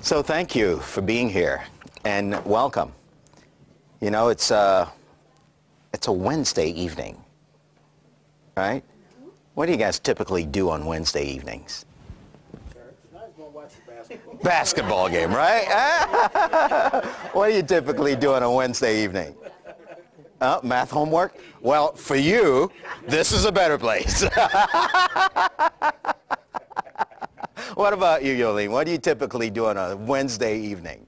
So thank you for being here and welcome. You know, it's a Wednesday evening, right? What do you guys typically do on Wednesday evenings? Basketball game, right? What do you typically do on a Wednesday evening? Math homework? Well, for you, this is a better place. What about you, Yolene? What do you typically do on a Wednesday evening?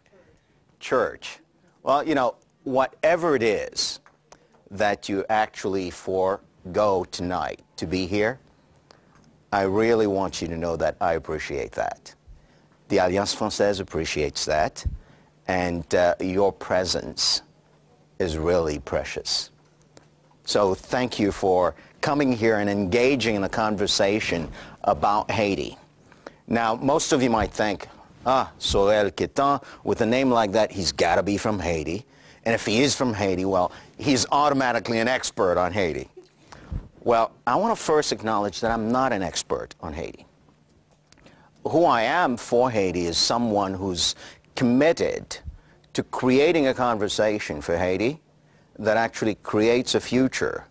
Church. Well, you know, whatever it is that you actually forego tonight to be here, I really want you to know that I appreciate that. The Alliance Française appreciates that, and your presence is really precious. So thank you for coming here and engaging in a conversation about Haiti. Now, most of you might think, Saurel Quettan, with a name like that, he's got to be from Haiti. And if he is from Haiti, well, he's automatically an expert on Haiti. Well, I want to first acknowledge that I'm not an expert on Haiti. Who I am for Haiti is someone who's committed to creating a conversation for Haiti that actually creates a future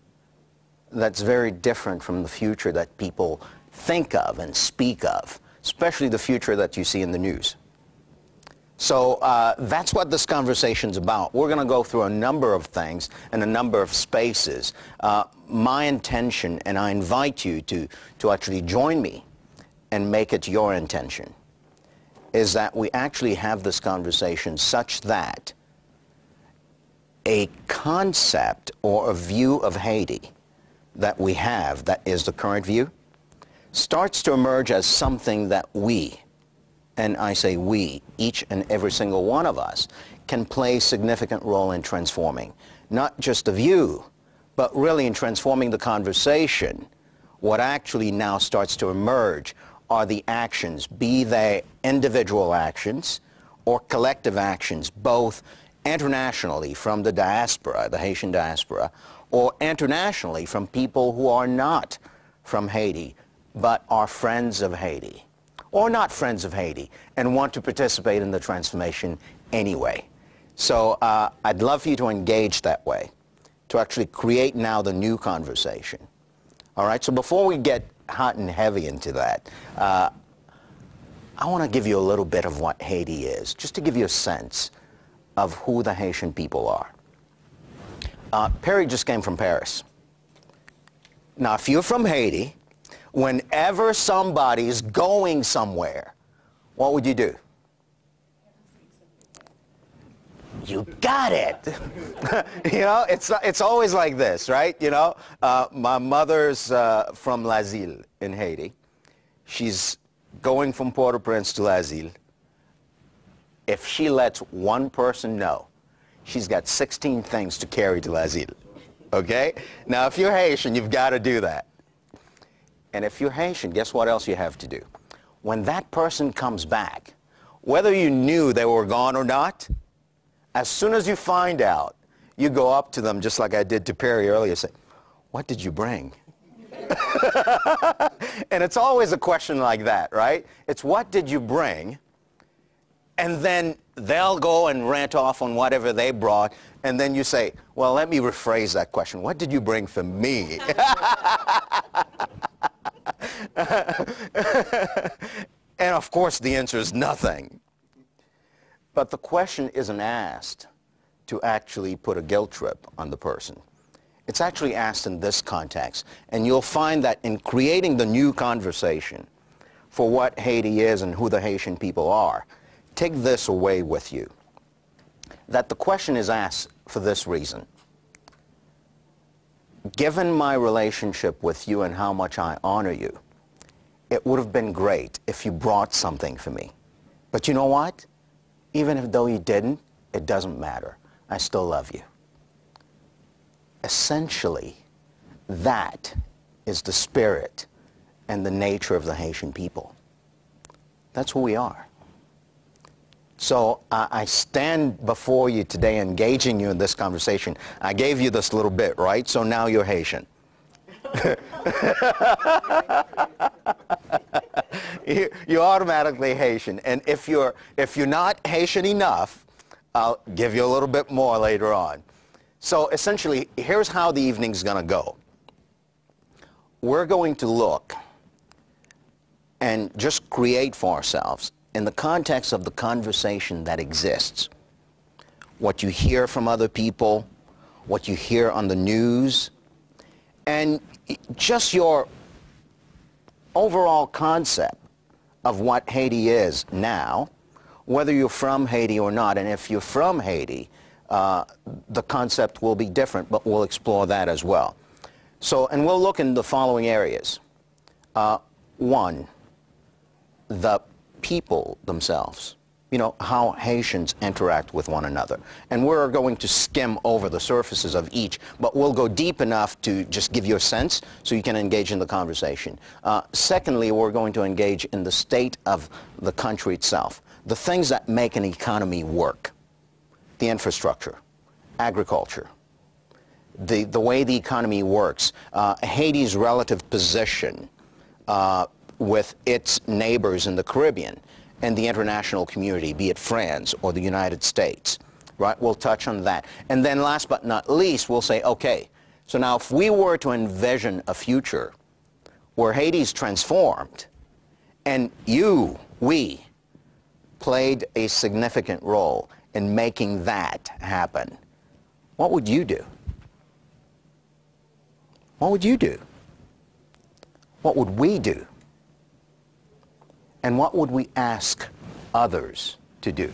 that's very different from the future that people think of and speak of, especially the future that you see in the news. So that's what this conversation's about. We're going to go through a number of things and a number of spaces. My intention, and I invite you to actually join me and make it your intention, is that we actually have this conversation such that a concept or a view of Haiti that we have, that is the current view, starts to emerge as something that we, and I say we, each and every single one of us, can play a significant role in transforming. Not just the view, but really in transforming the conversation. What actually now starts to emerge are the actions, be they individual actions or collective actions, both internationally from the diaspora, the Haitian diaspora, or internationally from people who are not from Haiti, but are friends of Haiti, or not friends of Haiti, and want to participate in the transformation anyway. So I'd love for you to engage that way, to actually create now the new conversation. All right, so before we get hot and heavy into that, I want to give you a little bit of what Haiti is, just to give you a sense of who the Haitian people are. Perry just came from Paris. Now, if you're from Haiti, whenever somebody is going somewhere, what would you do? You got it. You know, it's always like this, right? You know, my mother's from L'Azile in Haiti. She's going from Port-au-Prince to L'Azile. If she lets one person know, she's got 16 things to carry to L'Azile. Okay? Now, if you're Haitian, you've got to do that. And if you're Haitian, guess what else you have to do? When that person comes back, whether you knew they were gone or not, as soon as you find out, you go up to them, just like I did to Perry earlier, say, what did you bring? And it's always a question like that, right? It's what did you bring? And then they'll go and rant off on whatever they brought, and then you say, well, let me rephrase that question. What did you bring for me? And of course, the answer is nothing. But the question isn't asked to actually put a guilt trip on the person. It's actually asked in this context. And you'll find that in creating the new conversation for what Haiti is and who the Haitian people are, take this away with you, that the question is asked for this reason. Given my relationship with you and how much I honor you, it would have been great if you brought something for me. But you know what? Even if though you didn't, it doesn't matter. I still love you. Essentially, that is the spirit and the nature of the Haitian people. That's who we are. So I stand before you today engaging you in this conversation. I gave you this little bit, right? So now you're Haitian. You're automatically Haitian. And if you're not Haitian enough, I'll give you a little bit more later on. So essentially, here's how the evening's going to go. We're going to look and just create for ourselves, in the context of the conversation that exists, what you hear from other people, what you hear on the news, and just your overall concept of what Haiti is now, whether you're from Haiti or not. And if you're from Haiti, the concept will be different, but we'll explore that as well. So, and we'll look in the following areas. One, the people themselves, you know, how Haitians interact with one another. And we're going to skim over the surfaces of each, but we'll go deep enough to just give you a sense so you can engage in the conversation. Secondly, we're going to engage in the state of the country itself, the things that make an economy work, the infrastructure, agriculture, the way the economy works, Haiti's relative position with its neighbors in the Caribbean and the international community, be it France or the United States, right? We'll touch on that. And then last but not least, we'll say, okay, so now if we were to envision a future where Haiti's transformed and we played a significant role in making that happen, what would you do? What would you do? What would we do? And what would we ask others to do?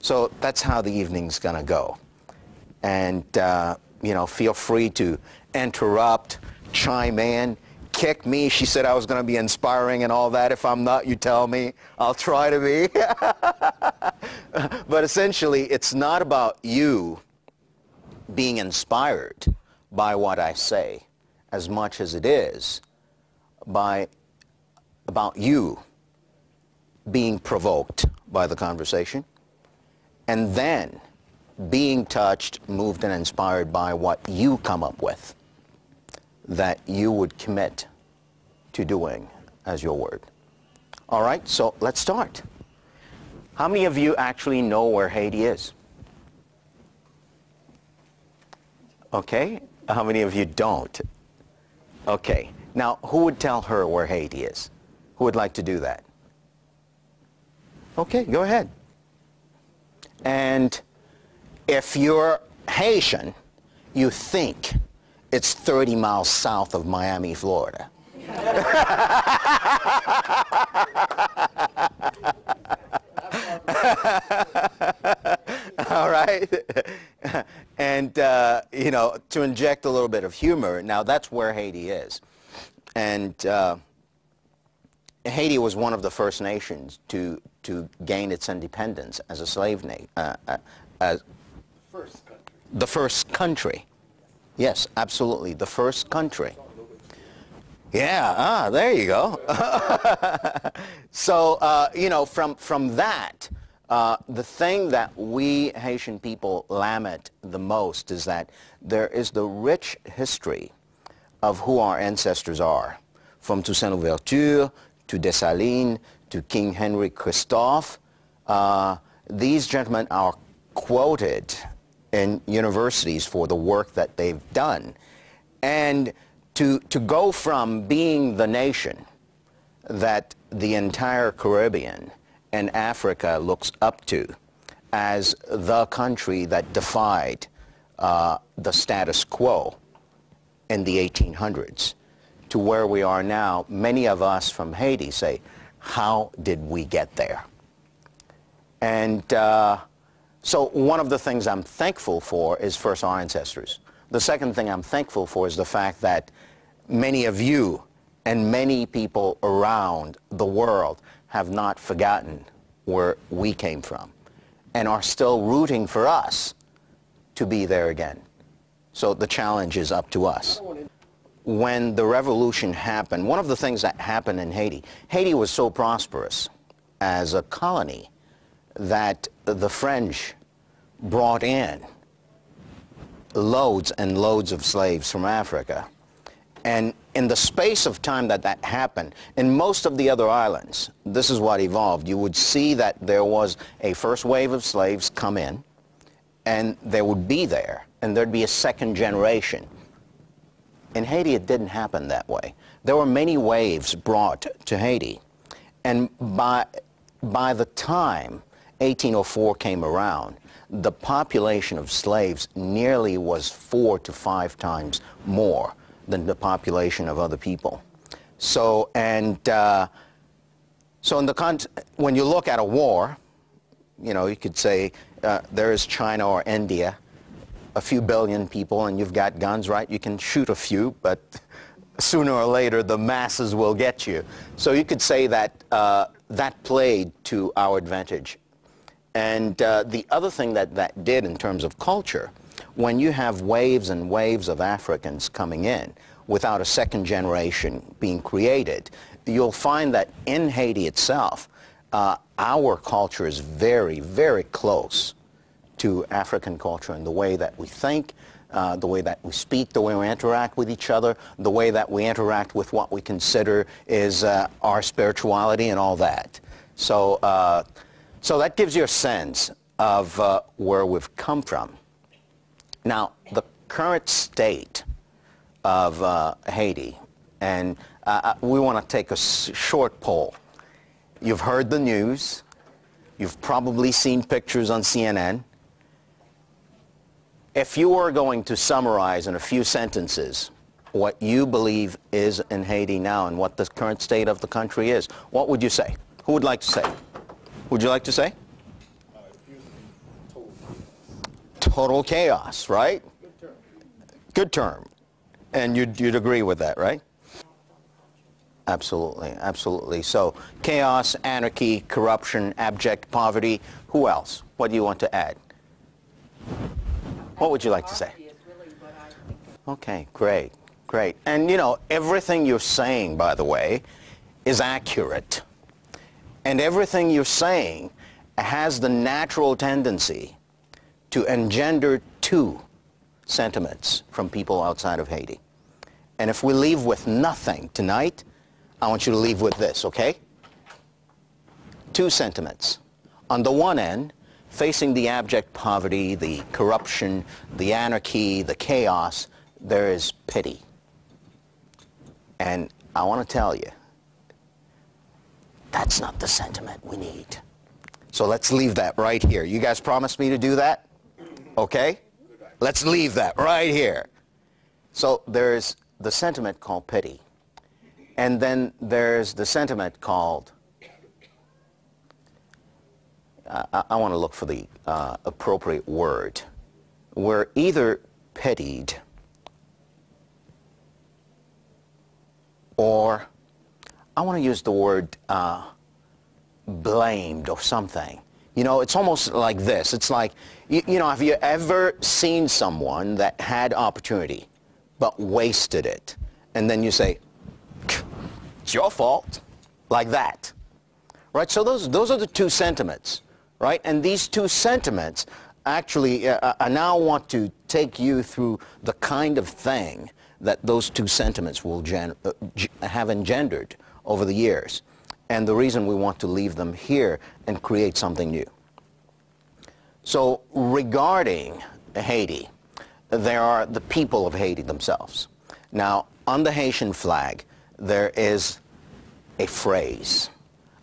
So that's how the evening's going to go. And, you know, feel free to interrupt, chime in, kick me. She said I was going to be inspiring and all that. If I'm not, you tell me. I'll try to be. But essentially, it's not about you being inspired by what I say as much as it is about you being provoked by the conversation, and then being touched, moved, and inspired by what you come up with that you would commit to doing as your word. All right, so let's start. How many of you actually know where Haiti is? Okay, how many of you don't? Okay, now who would tell her where Haiti is? Who would like to do that? Okay, go ahead. And if you're Haitian, you think it's 30 miles south of Miami, Florida. All right? And, you know, to inject a little bit of humor, now that's where Haiti is. And Haiti was one of the first nations to gain its independence as a slave nation. First country. The first country. Yes, absolutely, the first country. Yeah, there you go. So, you know, from that, the thing that we Haitian people lament the most is that there is the rich history of who our ancestors are, from Toussaint Louverture to Dessalines, to King Henry Christophe. These gentlemen are quoted in universities for the work that they've done. And to go from being the nation that the entire Caribbean and Africa looks up to as the country that defied the status quo in the 1800s, to where we are now, many of us from Haiti say, how did we get there? And so one of the things I'm thankful for is first our ancestors. The second thing I'm thankful for is the fact that many of you and many people around the world have not forgotten where we came from and are still rooting for us to be there again. So the challenge is up to us. When the revolution happened, one of the things that happened in Haiti, Haiti was so prosperous as a colony that the French brought in loads and loads of slaves from Africa. And in the space of time that that happened, in most of the other islands, this is what evolved. You would see that there was a first wave of slaves come in, and they would be there, and there'd be a second generation. In Haiti, it didn't happen that way. There were many waves brought to Haiti, and by the time 1804 came around, the population of slaves nearly was 4 to 5 times more than the population of other people. So, and so in the when you look at a war, you know, you could say there is China or India, a few billion people, and you've got guns, right? You can shoot a few, but sooner or later the masses will get you. So you could say that that played to our advantage. And the other thing that that did in terms of culture, when you have waves and waves of Africans coming in without a second generation being created, you'll find that in Haiti itself, our culture is very, very close to African culture in the way that we think, the way that we speak, the way we interact with each other, the way that we interact with what we consider is our spirituality and all that. So, so that gives you a sense of where we've come from. Now, the current state of Haiti, and we want to take a short poll. You've heard the news. You've probably seen pictures on CNN. If you were going to summarize in a few sentences what you believe is in Haiti now and what the current state of the country is, what would you say? Who would like to say? Would you like to say? Total chaos, right? Good term. Good term. And you'd agree with that, right? Absolutely, absolutely. So chaos, anarchy, corruption, abject poverty. Who else? What do you want to add? What would you like to say? Okay, great, great. And you know, everything you're saying, by the way, is accurate. And everything you're saying has the natural tendency to engender two sentiments from people outside of Haiti. And if we leave with nothing tonight, I want you to leave with this, okay? Two sentiments. On the one end, facing the abject poverty, the corruption, the anarchy, the chaos, there is pity. And I want to tell you, that's not the sentiment we need. So let's leave that right here. You guys promised me to do that? Okay? Let's leave that right here. So there's the sentiment called pity. And then there's the sentiment called, I want to look for the appropriate word. We're either pitied or, I want to use the word blamed or something. You know, it's almost like this. It's like, you know, have you ever seen someone that had opportunity but wasted it? And then you say, it's your fault, like that, right? So those are the two sentiments, right? And these two sentiments, actually, I now want to take you through the kind of thing that those two sentiments will have engendered over the years. And the reason we want to leave them here and create something new. So regarding Haiti, there are the people of Haiti themselves. Now, on the Haitian flag, there is a phrase.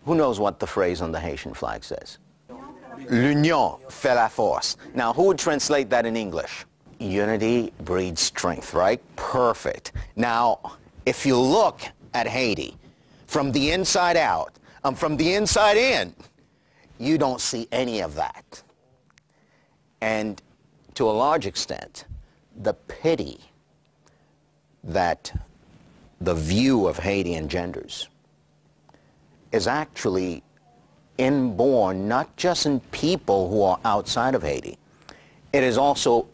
Who knows what the phrase on the Haitian flag says? L'union fait la force. Now, who would translate that in English? Unity breeds strength, right? Perfect. Now, if you look at Haiti, from the inside out, from the inside in, you don't see any of that. And to a large extent, the pity that the view of Haiti engenders is actually inborn, not just in people who are outside of Haiti. It is also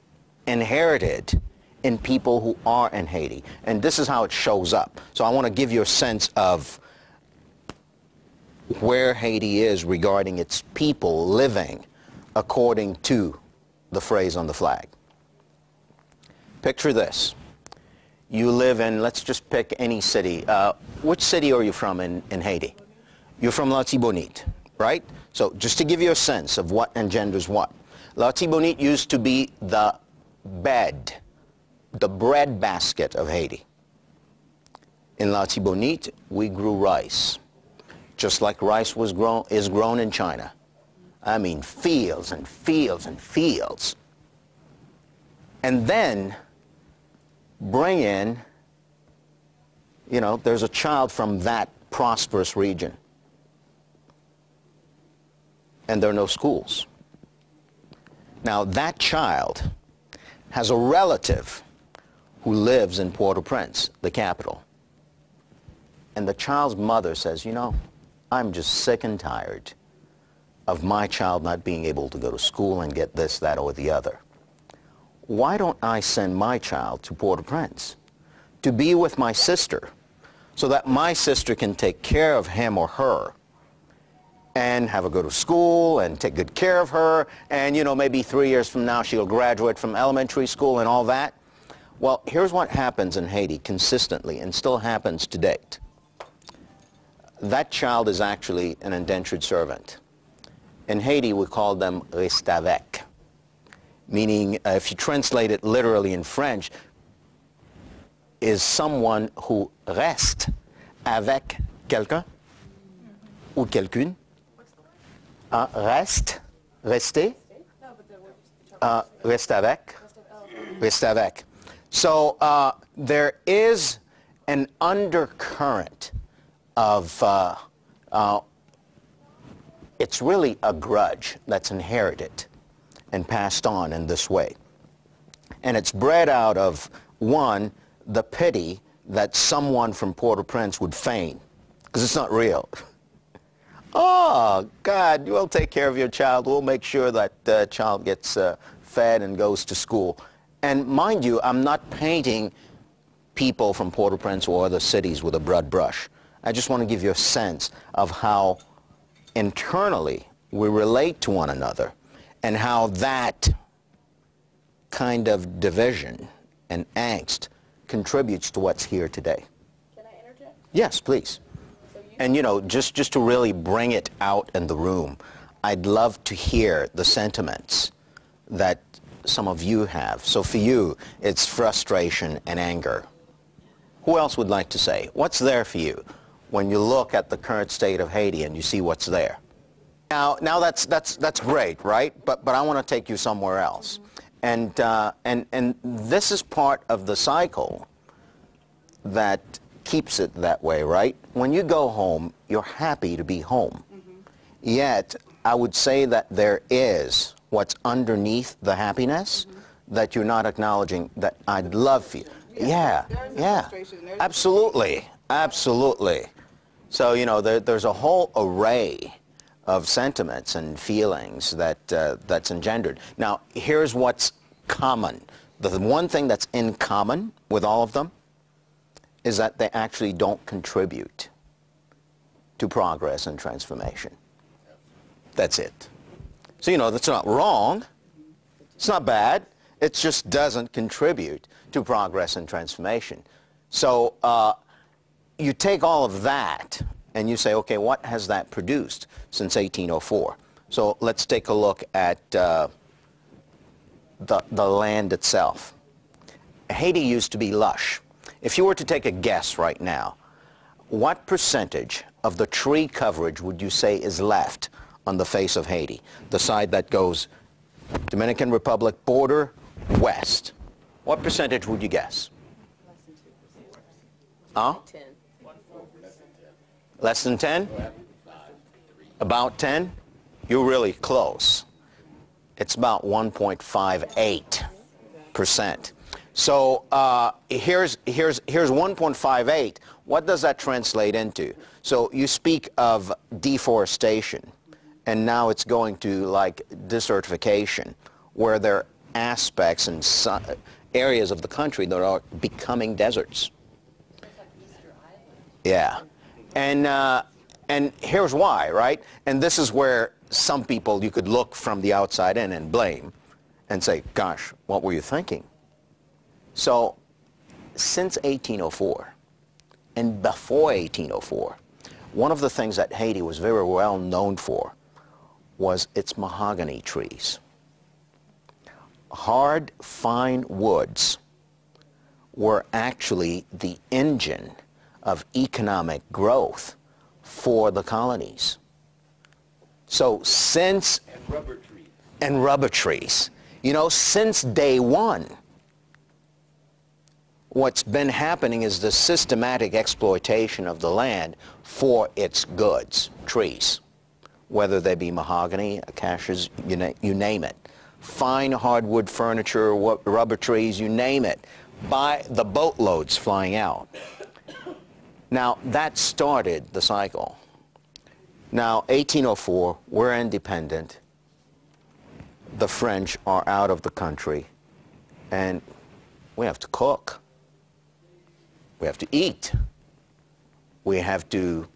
inherited in people who are in Haiti. And this is how it shows up. So I want to give you a sense of where Haiti is regarding its people living according to the phrase on the flag. Picture this. You live in, let's just pick any city. Which city are you from in Haiti? You're from L'Artibonite, right? So just to give you a sense of what engenders what. L'Artibonite used to be the bread basket of Haiti. In L'Artibonite, we grew rice, just like rice is grown in China. I mean, fields and fields and fields. And then bring in, you know, there's a child from that prosperous region. And there are no schools. Now, that child has a relative who lives in Port-au-Prince, the capital. And the child's mother says, you know, I'm just sick and tired of my child not being able to go to school and get this, that, or the other. Why don't I send my child to Port-au-Prince to be with my sister so that my sister can take care of him or her and have her go to school and take good care of her, and, you know, maybe 3 years from now she'll graduate from elementary school and all that? Well, here's what happens in Haiti consistently and still happens to date. That child is actually an indentured servant. In Haiti, we call them restavek, meaning, if you translate it literally in French, is someone who reste avec quelqu'un ou quelqu'une. Restavek. So there is an undercurrent of, it's really a grudge that's inherited and passed on in this way. And it's bred out of, one, the pity that someone from Port-au-Prince would feign, because it's not real. Oh, God, we'll take care of your child. We'll make sure that child gets fed and goes to school. And mind you, I'm not painting people from Port-au-Prince or other cities with a broad brush. I just want to give you a sense of how internally we relate to one another and how that kind of division and angst contributes to what's here today. Can I interject? Yes, please. And, you know, just to really bring it out in the room, I'd love to hear the sentiments that some of you have. So for you, it's frustration and anger. Who else would like to say? What's there for you when you look at the current state of Haiti and you see what's there? Now that's great, right? But I want to take you somewhere else. And this is part of the cycle that keeps it that way, right? When you go home, you're happy to be home. Mm-hmm. Yet, I would say that there is what's underneath the happiness mm-hmm. that you're not acknowledging, that I'd love for you. Yeah, yeah, absolutely, absolutely. So, you know, there's a whole array of sentiments and feelings that that's engendered. Now, here's what's common. The one thing that's in common with all of them is that they actually don't contribute to progress and transformation. That's it. So, you know, that's not wrong. It's not bad. It just doesn't contribute to progress and transformation. So you take all of that and you say, okay, what has that produced since 1804? So let's take a look at the land itself. Haiti used to be lush. If you were to take a guess right now, what percentage of the tree coverage would you say is left on the face of Haiti? The side that goes Dominican Republic border west. What percentage would you guess? Less than 2%. Huh? 10. Less than 10? About 10? You're really close. It's about 1.58%. So here's 1.58. What does that translate into? So you speak of deforestation, and now it's going to like desertification, where there are aspects and areas of the country that are becoming deserts. Yeah, and here's why, right? And this is where some people you could look from the outside in and blame, and say, "Gosh, what were you thinking?" So since 1804 and before 1804, one of the things that Haiti was very well known for was its mahogany trees. Hard, fine woods were actually the engine of economic growth for the colonies. So since... And rubber trees. And rubber trees. You know, since day one, what's been happening is the systematic exploitation of the land for its goods, trees, whether they be mahogany, acacias, you name it, fine hardwood furniture, rubber trees, you name it, by the boatloads flying out. Now, that started the cycle. Now, 1804, we're independent. The French are out of the country, and we have to cook. We have to eat. We have to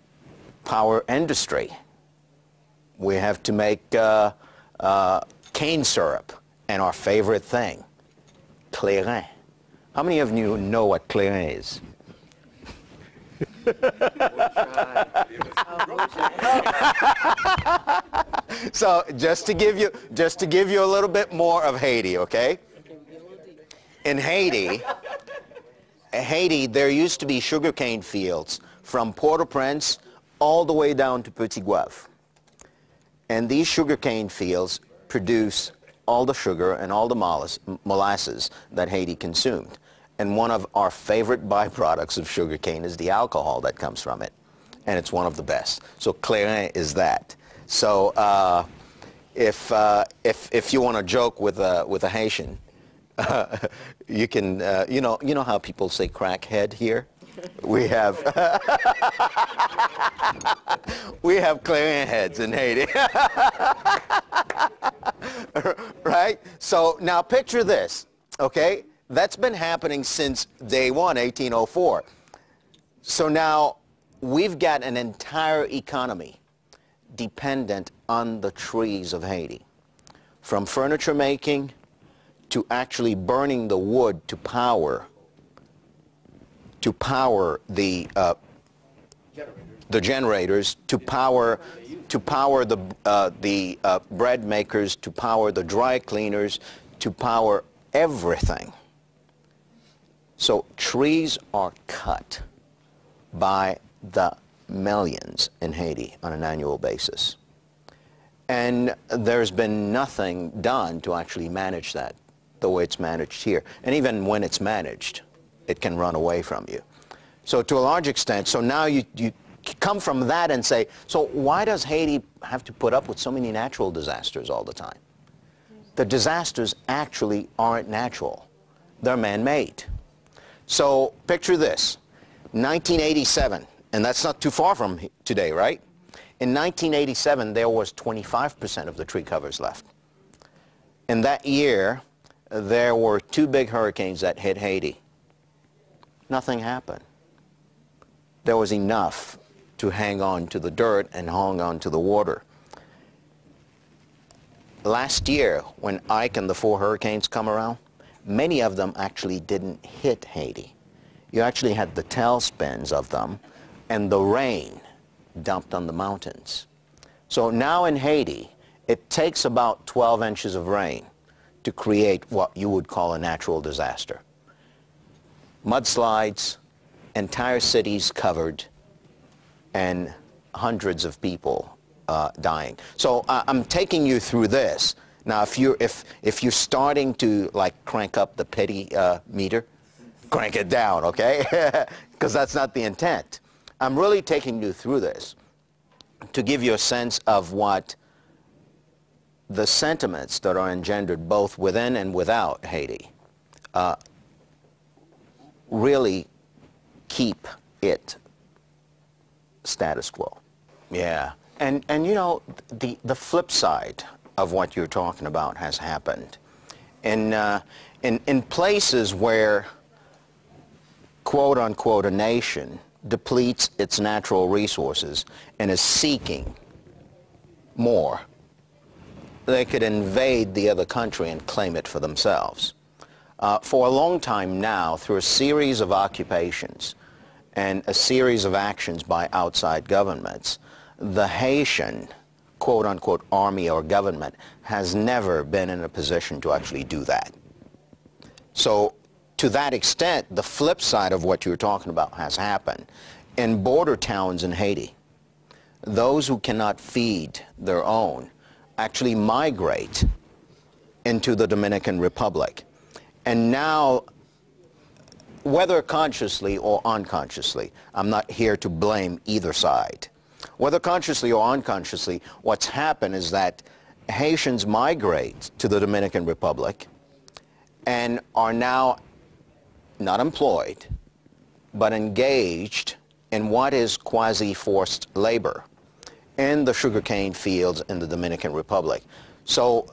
power industry. We have to make cane syrup, and our favorite thing, clairin. How many of you know what clairin is? So just to give you a little bit more of Haiti, okay? In Haiti, there used to be sugarcane fields from Port-au-Prince all the way down to Petit Guave. And these sugarcane fields produce all the sugar and all the molasses that Haiti consumed. And one of our favorite byproducts of sugarcane is the alcohol that comes from it. And it's one of the best. So clairin is that. So if you want to joke with a Haitian, you can you know how people say crackhead here? We have we have clairin heads in Haiti. Right? So now picture this, okay? That's been happening since day one, 1804. So now we've got an entire economy dependent on the trees of Haiti. From furniture making to actually burning the wood to power the generators, to power the bread makers, to power the dry cleaners, to power everything. So trees are cut by the millions in Haiti on an annual basis. And there's been nothing done to actually manage that the way it's managed here. And even when it's managed, it can run away from you. So to a large extent, so now you come from that and say, so why does Haiti have to put up with so many natural disasters all the time? The disasters actually aren't natural. They're man-made. So picture this, 1987, and that's not too far from today, right? In 1987, there was 25% of the tree covers left. In that year, there were 2 big hurricanes that hit Haiti. Nothing happened. There was enough to hang on to the dirt and hang on to the water. Last year, when Ike and the 4 hurricanes come around, many of them actually didn't hit Haiti. You actually had the tailspins of them and the rain dumped on the mountains. So now in Haiti, it takes about 12 inches of rain to create what you would call a natural disaster. Mudslides, entire cities covered, and hundreds of people dying. So I'm taking you through this. Now, if you're starting to, like, crank up the pity meter, crank it down, okay? Because that's not the intent. I'm really taking you through this to give you a sense of what the sentiments that are engendered both within and without Haiti really keep it status quo. Yeah. And you know, the flip side of what you're talking about has happened. In places where, quote unquote, a nation depletes its natural resources and is seeking more, they could invade the other country and claim it for themselves. for a long time now through a series of occupations and a series of actions by outside governments, the Haitian quote-unquote army or government has never been in a position to actually do that. So to that extent, the flip side of what you're talking about has happened. In border towns in Haiti, those who cannot feed their own actually migrate into the Dominican Republic. And now, whether consciously or unconsciously, I'm not here to blame either side. Whether consciously or unconsciously, what's happened is that Haitians migrate to the Dominican Republic and are now not employed, but engaged in what is quasi-forced labor in the sugarcane fields in the Dominican Republic. So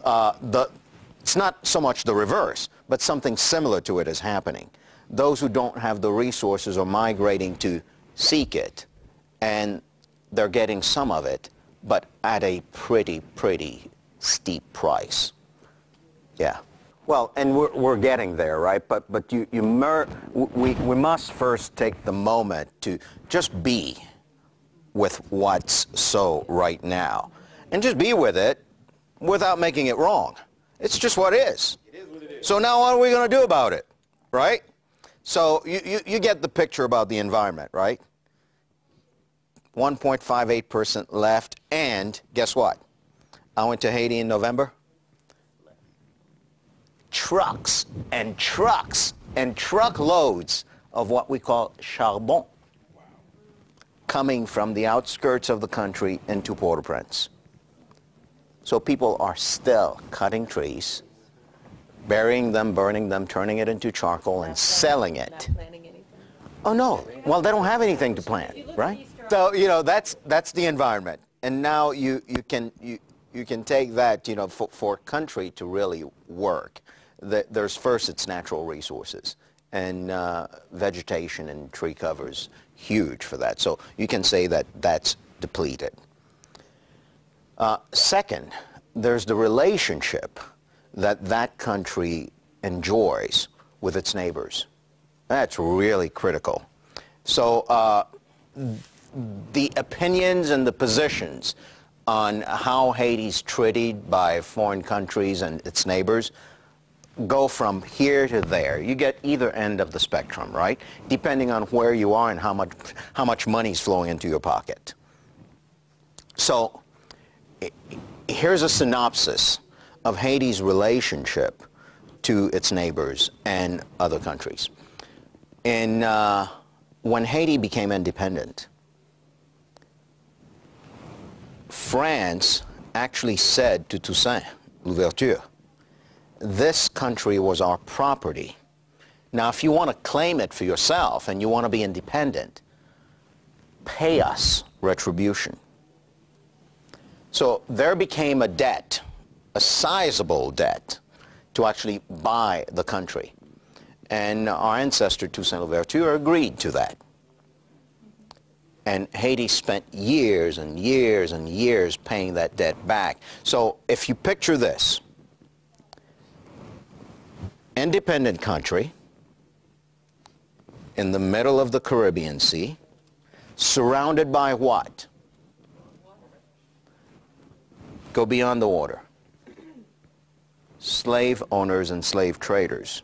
it's not so much the reverse, but something similar to it is happening. Those who don't have the resources are migrating to seek it, and they're getting some of it, but at a pretty steep price. Yeah. Well, and we're getting there, right? But we must first take the moment to just be with what's so right now, and just be with it without making it wrong. It's just what is. It is what it is. So now what are we going to do about it, right? So you get the picture about the environment, right? 1.58% left, and guess what? I went to Haiti in November. Trucks and trucks and truckloads of what we call charbon coming from the outskirts of the country into Port-au-Prince. So people are still cutting trees, burying them, burning them, turning it into charcoal, and selling it. Not planting anything. Oh no, well they don't have anything to plant, right? So you know, that's the environment. And now you can take that, you know, for a country to really work. There's first its natural resources, and vegetation and tree cover's huge for that. So you can say that that's depleted. Second, there's the relationship that that country enjoys with its neighbors. That's really critical. So the opinions and the positions on how Haiti's treated by foreign countries and its neighbors go from here to there. You get either end of the spectrum, right? Depending on where you are and how much money's flowing into your pocket. So here's a synopsis of Haiti's relationship to its neighbors and other countries. And when Haiti became independent, France actually said to Toussaint Louverture, this country was our property. Now, if you want to claim it for yourself and you want to be independent, pay us retribution. So there became a debt, a sizable debt, to actually buy the country. And our ancestor Toussaint Louverture agreed to that. And Haiti spent years and years and years paying that debt back. So if you picture this, independent country in the middle of the Caribbean Sea, surrounded by what? Go beyond the water. Slave owners and slave traders.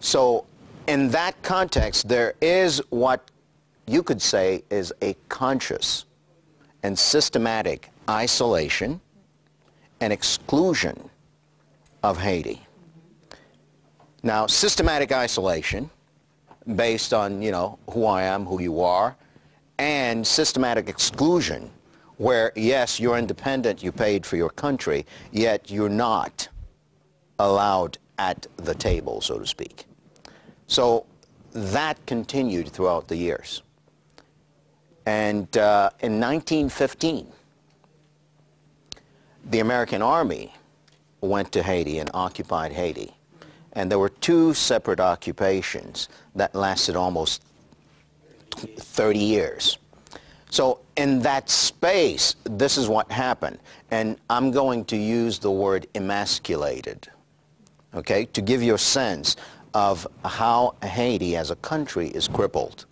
So in that context, there is what you could say is a conscious and systematic isolation and exclusion of Haiti. Now, systematic isolation based on, you know, who I am, who you are, and systematic exclusion where, yes, you're independent, you paid for your country, yet you're not allowed at the table, so to speak. So that continued throughout the years. And in 1915, the American army went to Haiti and occupied Haiti. And there were two separate occupations that lasted almost 30 years. So in that space, this is what happened. And I'm going to use the word emasculated okay, to give you a sense of how Haiti as a country is crippled.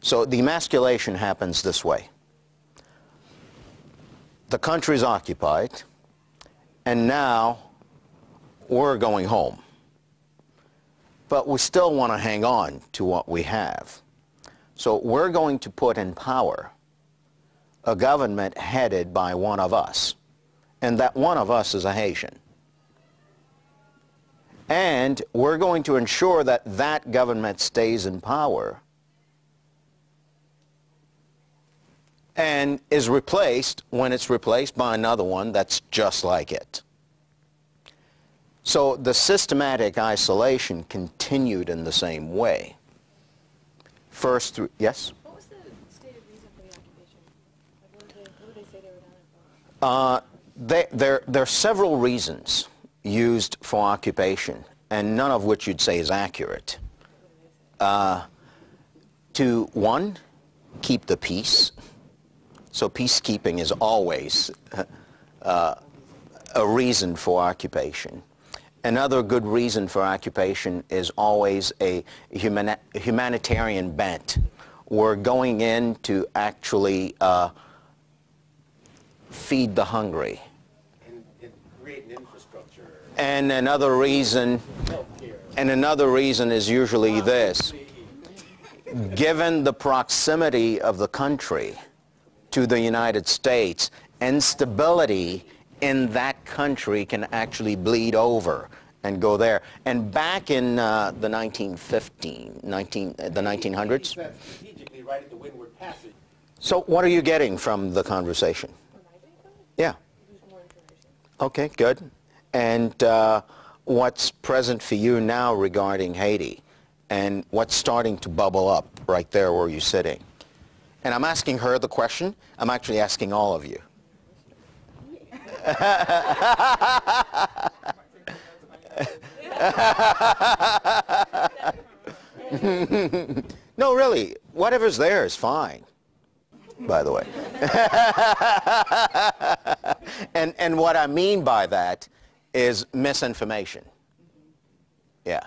So the emasculation happens this way. The country's occupied, and now we're going home. But we still want to hang on to what we have. So we're going to put in power a government headed by one of us. And that one of us is a Haitian. And we're going to ensure that that government stays in power and is replaced, when it's replaced, by another one that's just like it. So the systematic isolation continued in the same way. First through, yes? What was the stated reason for the occupation? Like what did they say they were down there for? There are several reasons used for occupation, and none of which you'd say is accurate. To, one, keep the peace. So peacekeeping is always a reason for occupation. Another good reason for occupation is always a humanitarian bent. We're going in to actually feed the hungry. And create an infrastructure. And another reason, is usually this. Given the proximity of the country to the United States, instability in that country can actually bleed over and go there. And back in the 1900s. Strategically right at the Windward Passage. So what are you getting from the conversation? Yeah. Okay, good. And what's present for you now regarding Haiti? And what's starting to bubble up right there where you're sitting? And I'm asking her the question. I'm actually asking all of you. No, really, whatever's there is fine, by the way. And what I mean by that is misinformation. Yeah,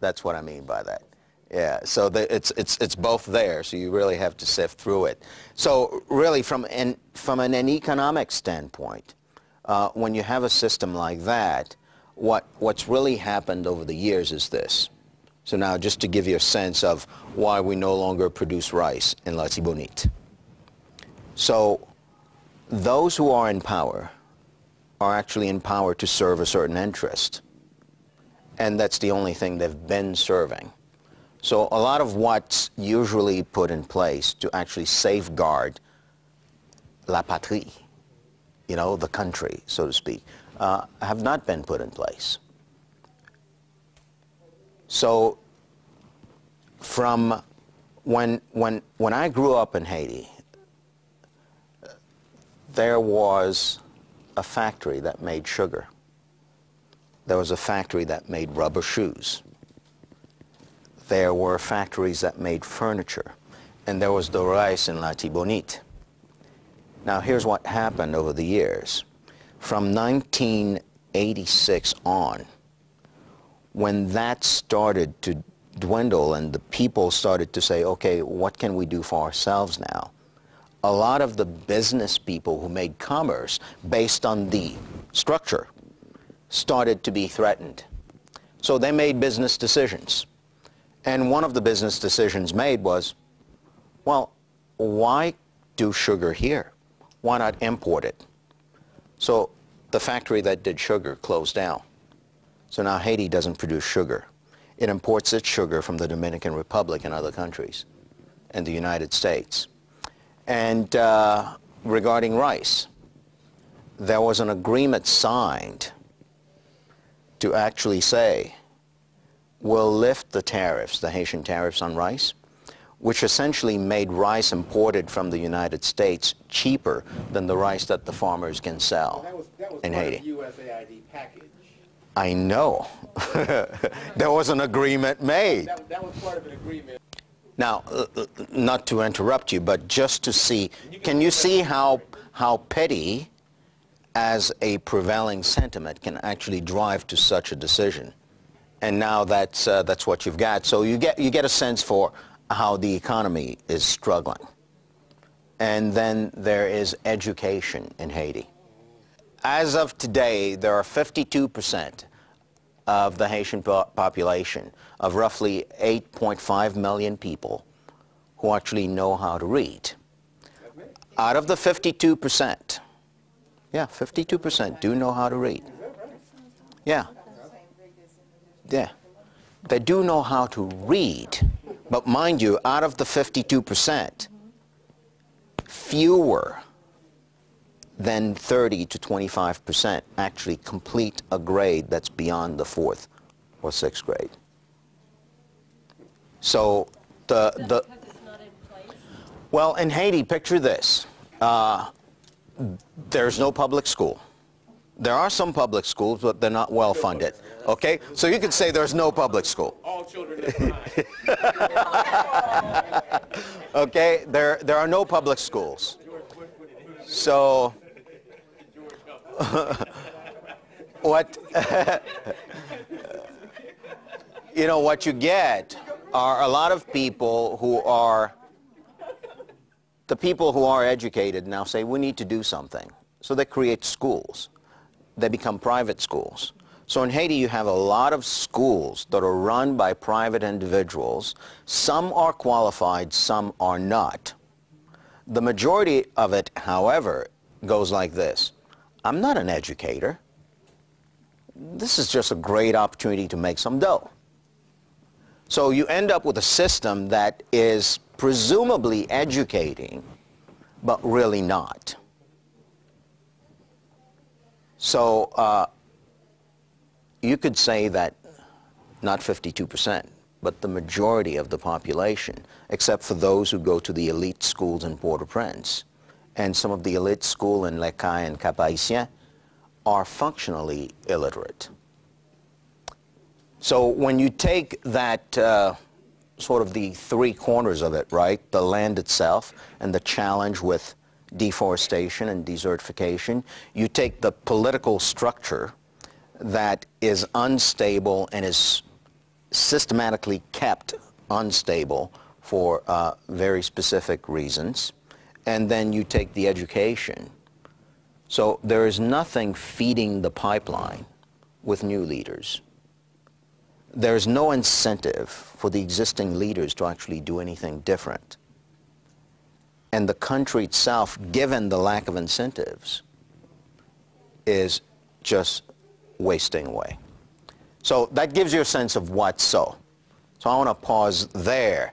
that's what I mean by that. Yeah, so it's both there, so you really have to sift through it. So really, from an economic standpoint, when you have a system like that, what's really happened over the years is this. So now, just to give you a sense of why we no longer produce rice in L'Artibonite. So those who are in power are actually in power to serve a certain interest, and that's the only thing they've been serving. So a lot of what's usually put in place to actually safeguard la patrie, you know, the country, so to speak, have not been put in place. So from when I grew up in Haiti, there was a factory that made sugar. There was a factory that made rubber shoes. There were factories that made furniture, and there was the rice in L'Artibonite. Now here's what happened over the years. From 1986 on, when that started to dwindle and the people started to say, okay, what can we do for ourselves now? A lot of the business people who made commerce based on the structure started to be threatened. So they made business decisions. And one of the business decisions made was, well, why do sugar here? Why not import it? So the factory that did sugar closed down. So now Haiti doesn't produce sugar. It imports its sugar from the Dominican Republic and other countries and the United States. And regarding rice, there was an agreement signed to actually say, will lift the tariffs, the Haitian tariffs on rice, which essentially made rice imported from the United States cheaper than the rice that the farmers can sell in Haiti. That was part of the USAID package. I know. There was an agreement made. That was part of an agreement. Now, not to interrupt you, but just to see, can you see how petty as a prevailing sentiment can actually drive to such a decision. And now that's what you've got. So you get a sense for how the economy is struggling. And then there is education in Haiti. As of today, there are 52% of the Haitian population of roughly 8.5 million people who actually know how to read. Out of the 52%, yeah, 52% do know how to read. Yeah. Yeah. They do know how to read. But mind you, out of the 52%, fewer than 30 to 25% actually complete a grade that's beyond the 4th or 6th grade. So the well, in Haiti, picture this. There's no public school. There are some public schools, but they're not well funded. Okay? So you could say there's no public school. All children are fine. Okay? There are no public schools. So what you know, what you get are a lot of people who are educated now say we need to do something. So they create schools. They become private schools. So in Haiti you have a lot of schools that are run by private individuals. Some are qualified, some are not. The majority of it, however, goes like this. I'm not an educator. This is just a great opportunity to make some dough. So you end up with a system that is presumably educating, but really not. So you could say that not 52%, but the majority of the population, except for those who go to the elite schools in Port-au-Prince, and some of the elite school in Le Caye and Cap-Haïtien, are functionally illiterate. So when you take that sort of the three corners of it, right, the land itself and the challenge with deforestation and desertification, you take the political structure that is unstable and is systematically kept unstable for very specific reasons, and then you take the education. So there is nothing feeding the pipeline with new leaders. There is no incentive for the existing leaders to actually do anything different. And the country itself, given the lack of incentives, is just wasting away. So that gives you a sense of what's so. So I want to pause there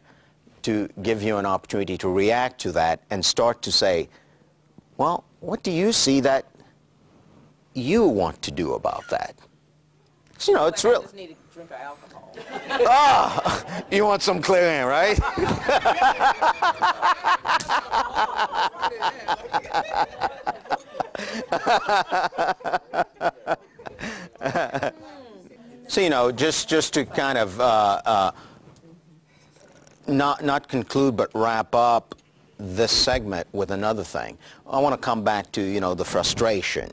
to give you an opportunity to react to that and start to say, well, what do you see that you want to do about that? You know, it's real. I just need a drink of alcohol. Ah, you want some clairin, right? So, you know, just to kind of not conclude but wrap up this segment with another thing. I want to come back to, you know, the frustration.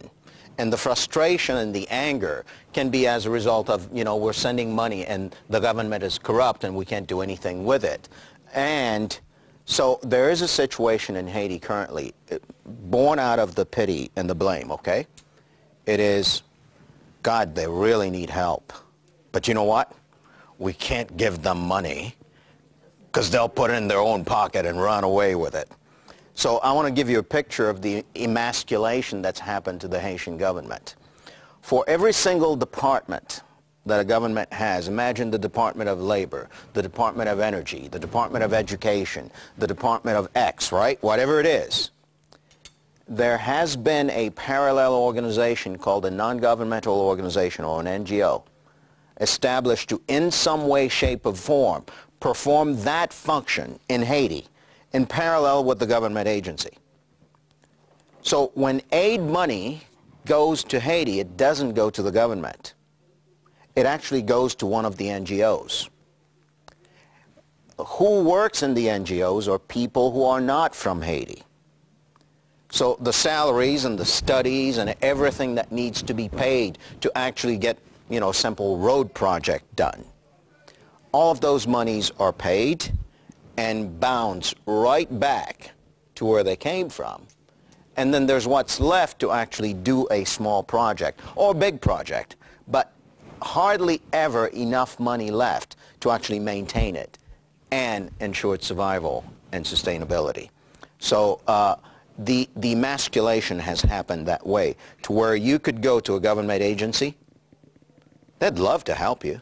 And the frustration and the anger can be as a result of, you know, we're sending money and the government is corrupt and we can't do anything with it. And so there is a situation in Haiti currently born out of the pity and the blame, okay? It is, God, they really need help. But you know what? We can't give them money because they'll put it in their own pocket and run away with it. So I want to give you a picture of the emasculation that's happened to the Haitian government. For every single department that a government has, imagine the Department of Labor, the Department of Energy, the Department of Education, the Department of X, right? Whatever it is. There has been a parallel organization called a non-governmental organization or an NGO established to in some way, shape, or form perform that function in Haiti in parallel with the government agency. So when aid money goes to Haiti, it doesn't go to the government. It actually goes to one of the NGOs. Who works in the NGOs are people who are not from Haiti. So the salaries and the studies and everything that needs to be paid to actually get, you know, a simple road project done. All of those monies are paid and bounce right back to where they came from. And then there's what's left to actually do a small project or big project, but hardly ever enough money left to actually maintain it and ensure its survival and sustainability. So the emasculation has happened that way, to where you could go to a government agency, they'd love to help you,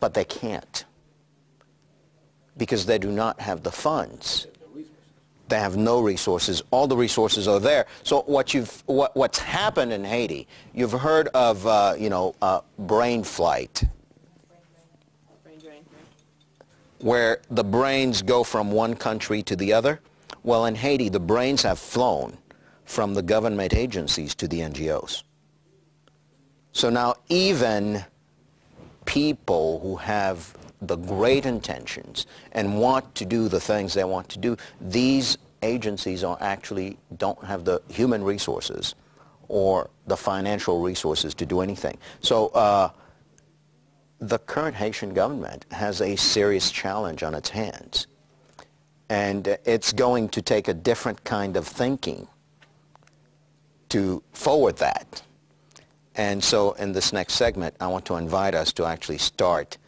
but they can't, because they do not have the funds. They have no resources. All the resources are there. So what's happened in Haiti? You've heard of brain flight, brain drain, where the brains go from one country to the other. Well, in Haiti, the brains have flown from the government agencies to the NGOs. So now even people who have the great intentions and want to do the things they want to do, these agencies are actually don't have the human resources or the financial resources to do anything. So the current Haitian government has a serious challenge on its hands. And it's going to take a different kind of thinking to forward that. And so in this next segment, I want to invite us to actually start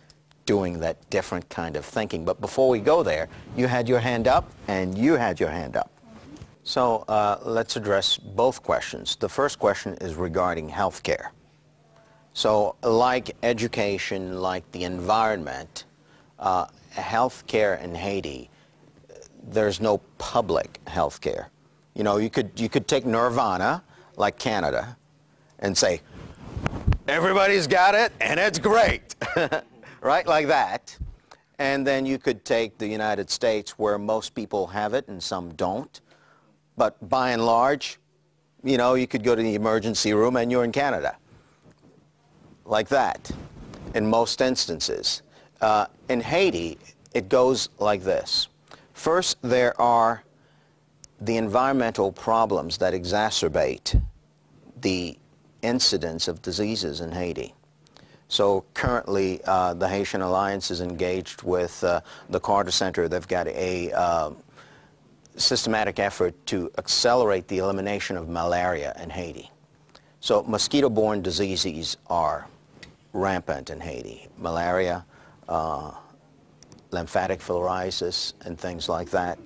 doing that different kind of thinking. But before we go there, you had your hand up, and you had your hand up. So let's address both questions. The first question is regarding health care. So like education, like the environment, health care in Haiti, there's no public health care. You know, you could take Nirvana, like Canada, and say, everybody's got it, and it's great. Right, like that. And then you could take the United States, where most people have it and some don't. But by and large, you know, you could go to the emergency room and you're in Canada. Like that, in most instances. In Haiti, it goes like this. First, there are the environmental problems that exacerbate the incidence of diseases in Haiti. So currently, the Haitian Alliance is engaged with the Carter Center. They've got a systematic effort to accelerate the elimination of malaria in Haiti. So mosquito-borne diseases are rampant in Haiti. Malaria, lymphatic filariasis, and things like that.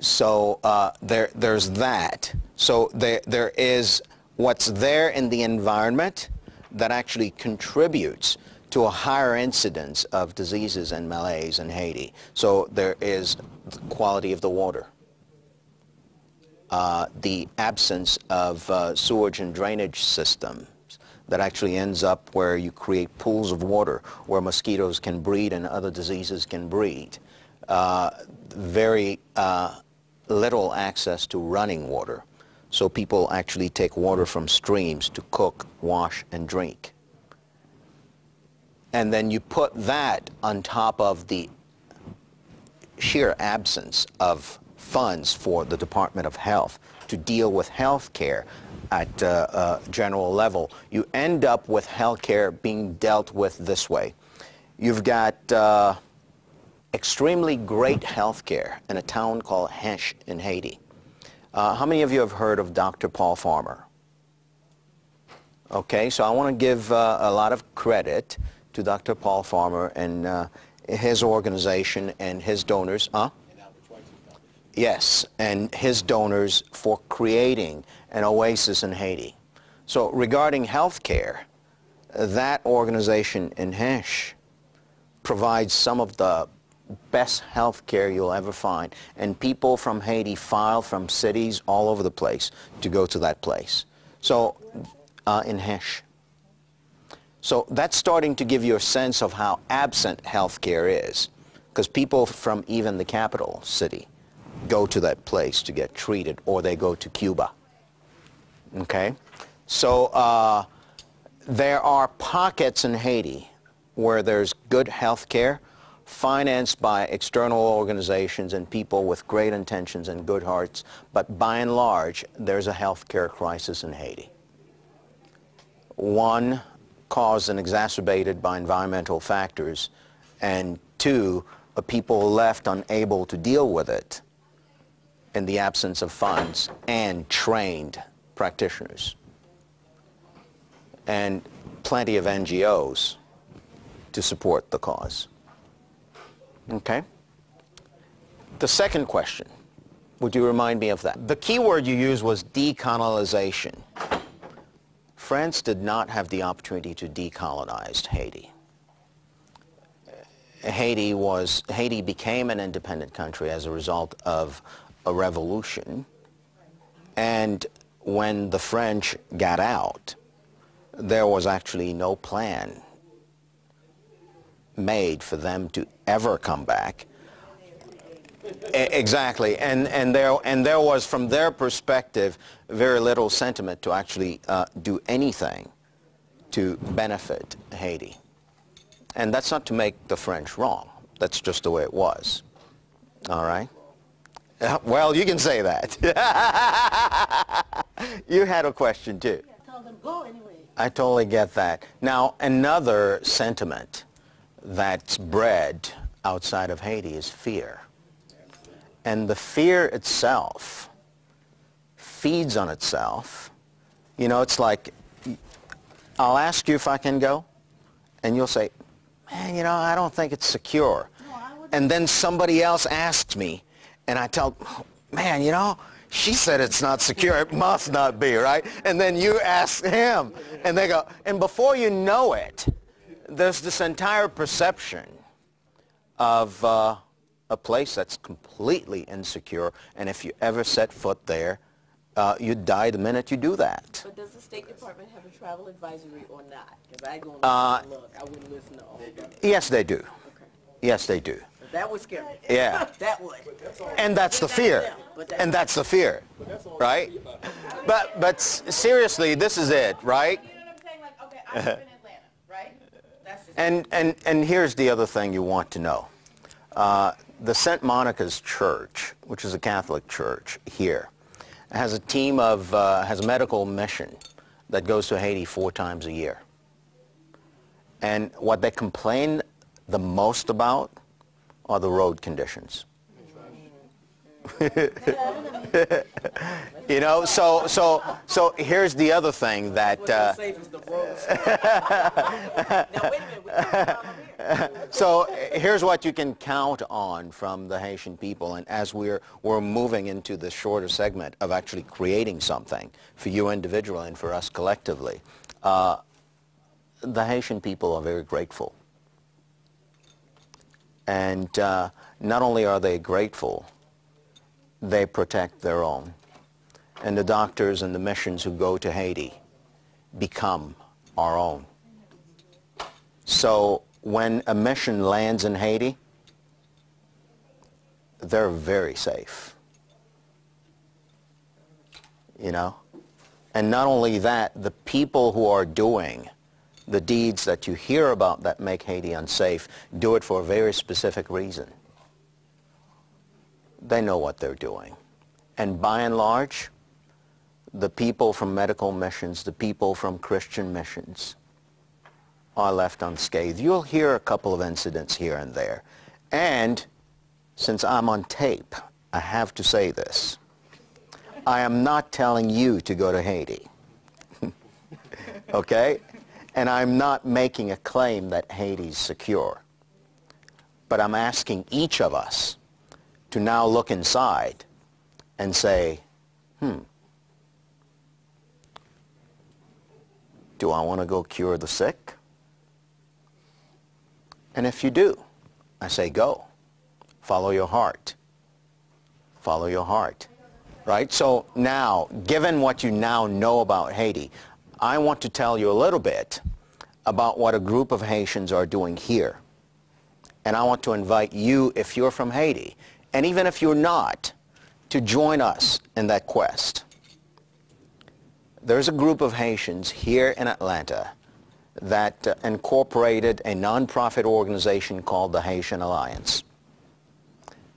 So there's that. So there is what's there in the environment that actually contributes to a higher incidence of diseases and malaise in Haiti. So there is the quality of the water, the absence of sewage and drainage systems that actually ends up where you create pools of water where mosquitoes can breed and other diseases can breed. Very little access to running water. So people actually take water from streams to cook, wash, and drink. And then you put that on top of the sheer absence of funds for the Department of Health to deal with health care at a general level. You end up with health care being dealt with this way. You've got extremely great health care in a town called Hesh in Haiti. How many of you have heard of Dr. Paul Farmer? Okay, so I want to give a lot of credit to Dr. Paul Farmer and his organization and his donors. Yes, and his donors for creating an oasis in Haiti. So regarding health care, that organization in Hesh provides some of the best health care you'll ever find, and people from Haiti file from cities all over the place to go to that place. So in Hesh. So that's starting to give you a sense of how absent health care is, because people from even the capital city go to that place to get treated, or they go to Cuba. Okay? So there are pockets in Haiti where there's good health care financed by external organizations and people with great intentions and good hearts, but by and large, there's a health care crisis in Haiti. One, caused and exacerbated by environmental factors, and two, a people left unable to deal with it in the absence of funds and trained practitioners. And plenty of NGOs to support the cause. Okay? The second question, would you remind me of that? The key word you used was decolonization. France did not have the opportunity to decolonize Haiti. Haiti became an independent country as a result of a revolution, and when the French got out, there was actually no plan made for them to ever come back. Exactly, and there was, from their perspective, very little sentiment to actually do anything to benefit Haiti. And that's not to make the French wrong. That's just the way it was. All right? Well, you can say that. You had a question, too. Yeah, tell them, go anyway. I totally get that. Now, another sentiment that's bred outside of Haiti is fear. And the fear itself feeds on itself. You know, it's like, I'll ask you if I can go, and you'll say, man, you know, I don't think it's secure. No, and then somebody else asks me, and I tell, man, you know, she said it's not secure. It must not be, right? And then you ask him, and they go, and before you know it, there's this entire perception of a place that's completely insecure, and if you ever set foot there, you'd die the minute you do that. But does the State Department have a travel advisory or not? Because I don't look, I wouldn't listen to all that. Yes, they do. Okay. Yes, they do. That would scare me. Yeah. That would. And that's the fear. And that's the fear, right? But seriously, this is it, right? You know what I'm saying? Like, okay, I live in Atlanta, right? That's just and here's the other thing you want to know. The St. Monica's Church, which is a Catholic church here, has a team of, has a medical mission that goes to Haiti 4 times a year. And what they complain the most about are the road conditions. You know, so here's the other thing that so here's what you can count on from the Haitian people, and as we're moving into the shorter segment of actually creating something for you individually and for us collectively, the Haitian people are very grateful. And not only are they grateful, they protect their own. And the doctors and the missions who go to Haiti become our own. So when a mission lands in Haiti, they're very safe. You know? And not only that, the people who are doing the deeds that you hear about that make Haiti unsafe do it for a very specific reason. They know what they're doing. And by and large, the people from medical missions, the people from Christian missions are left unscathed. You'll hear a couple of incidents here and there. And since I'm on tape, I have to say this. I am not telling you to go to Haiti. Okay? And I'm not making a claim that Haiti's secure. But I'm asking each of us to now look inside and say, do I want to go cure the sick? And if you do, I say go. Follow your heart. Follow your heart. Right? So now, given what you now know about Haiti, I want to tell you a little bit about what a group of Haitians are doing here. And I want to invite you, if you're from Haiti, and even if you're not, to join us in that quest. There's a group of Haitians here in Atlanta that incorporated a nonprofit organization called the Haitian Alliance.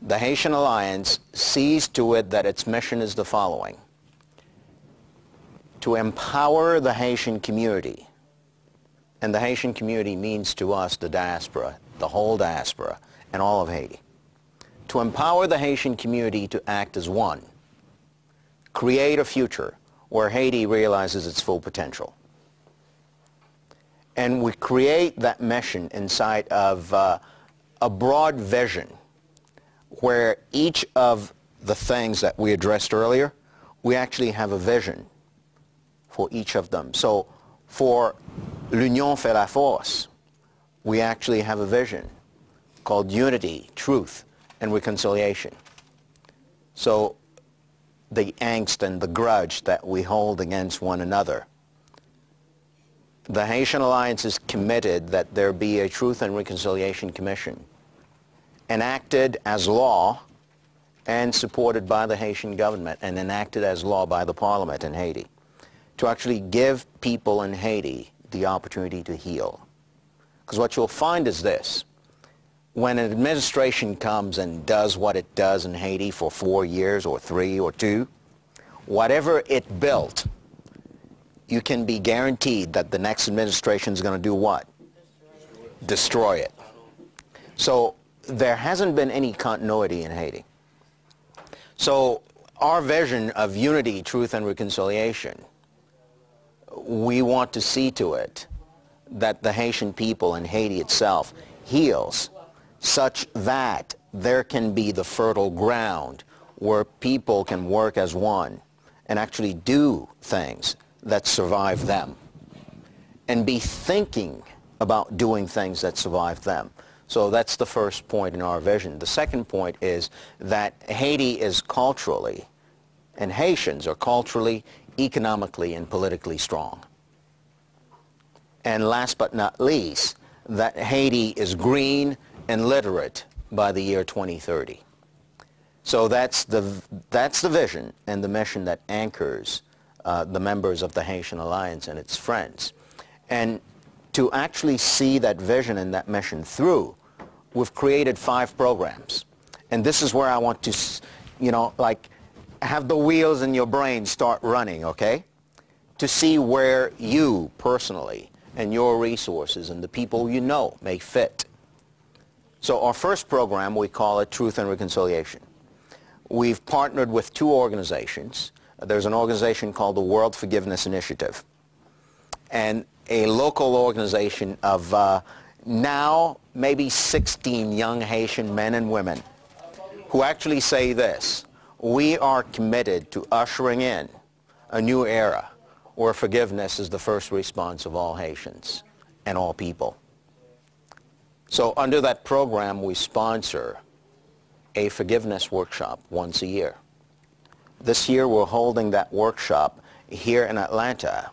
The Haitian Alliance sees to it that its mission is the following: to empower the Haitian community, and the Haitian community means to us the diaspora, the whole diaspora, and all of Haiti, to empower the Haitian community to act as one, create a future where Haiti realizes its full potential. And we create that mission inside of a broad vision where each of the things that we addressed earlier, we actually have a vision for each of them. So for l'union fait la force, we actually have a vision called unity, truth, and reconciliation. So the angst and the grudge that we hold against one another, the Haitian Alliance is committed that there be a Truth and Reconciliation Commission enacted as law and supported by the Haitian government and enacted as law by the parliament in Haiti, to actually give people in Haiti the opportunity to heal. Because what you'll find is this: when an administration comes and does what it does in Haiti for 4 years or 3 or 2, whatever it built, you can be guaranteed that the next administration is going to do what? Destroy it. So there hasn't been any continuity in Haiti. So our vision of unity, truth, and reconciliation, we want to see to it that the Haitian people and Haiti itself heals such that there can be the fertile ground where people can work as one and actually do things that survive them and be thinking about doing things that survive them. So that's the first point in our vision. The second point is that Haiti is culturally, and Haitians are culturally, economically, and politically strong. And last but not least, that Haiti is green and literate by the year 2030. So that's the vision and the mission that anchors the members of the Haitian Alliance and its friends. And to actually see that vision and that mission through, we've created 5 programs. And this is where I want to, you know, like have the wheels in your brain start running, okay? To see where you personally and your resources and the people you know may fit. So our first program, we call it Truth and Reconciliation. We've partnered with 2 organizations. There's an organization called the World Forgiveness Initiative and a local organization of now maybe 16 young Haitian men and women who actually say this: we are committed to ushering in a new era where forgiveness is the first response of all Haitians and all people. So under that program, we sponsor a forgiveness workshop once a year. This year we're holding that workshop here in Atlanta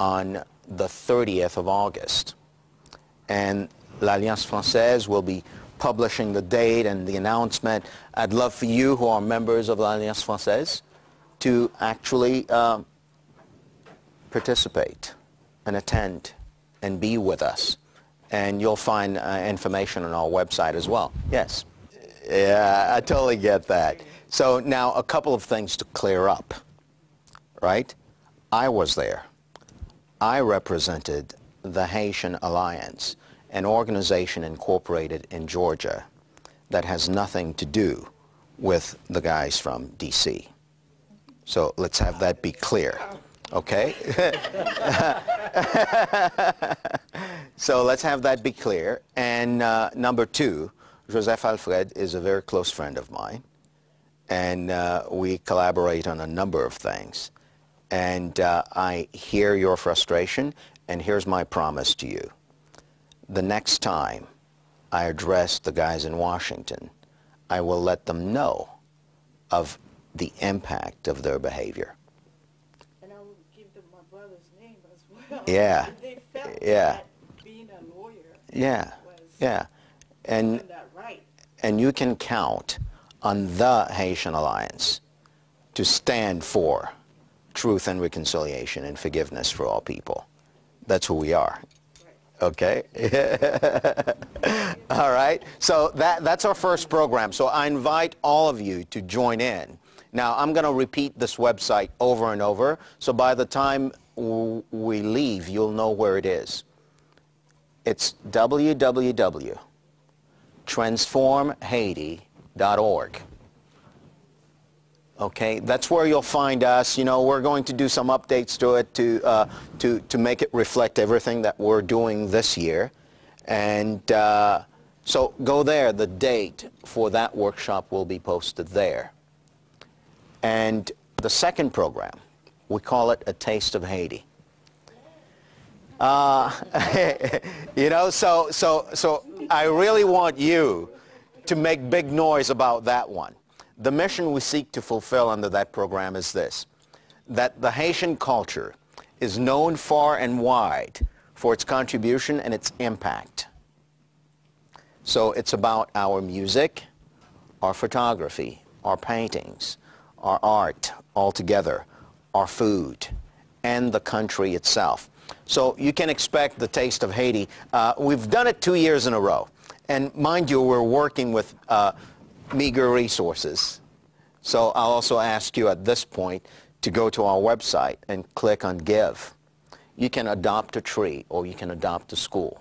on the 30th of August. And L'Alliance Française will be publishing the date and the announcement. I'd love for you who are members of L'Alliance Française to actually participate and attend and be with us. And you'll find information on our website as well. Yes? Yeah, I totally get that. So now a couple of things to clear up, right? I was there. I represented the Haitian Alliance, an organization incorporated in Georgia that has nothing to do with the guys from D.C. So let's have that be clear, okay? So let's have that be clear. And number 2, Joseph Alfred is a very close friend of mine. And we collaborate on a number of things. And I hear your frustration, and here's my promise to you. The next time I address the guys in Washington, I will let them know of the impact of their behavior. And I will give them my brother's name as well. Yeah. They felt that being a lawyer was and that right. And you can count on the Haitian Alliance to stand for truth and reconciliation and forgiveness for all people. That's who we are. Okay. All right. So that's our first program. So I invite all of you to join in. Now, I'm going to repeat this website over and over. So by the time we leave, you'll know where it is. It's www.transformhaiti.org. Okay, that's where you'll find us. You know, we're going to do some updates to it to make it reflect everything that we're doing this year. And so go there. The date for that workshop will be posted there. And the second program, we call it A Taste of Haiti. You know, so I really want you to make big noise about that one. The mission we seek to fulfill under that program is this, that the Haitian culture is known far and wide for its contribution and its impact. So it's about our music, our photography, our paintings, our art altogether, our food, and the country itself. So you can expect the Taste of Haiti. We've done it 2 years in a row. And mind you, we're working with meager resources. So I'll also ask you at this point to go to our website and click on Give. You can adopt a tree or you can adopt a school.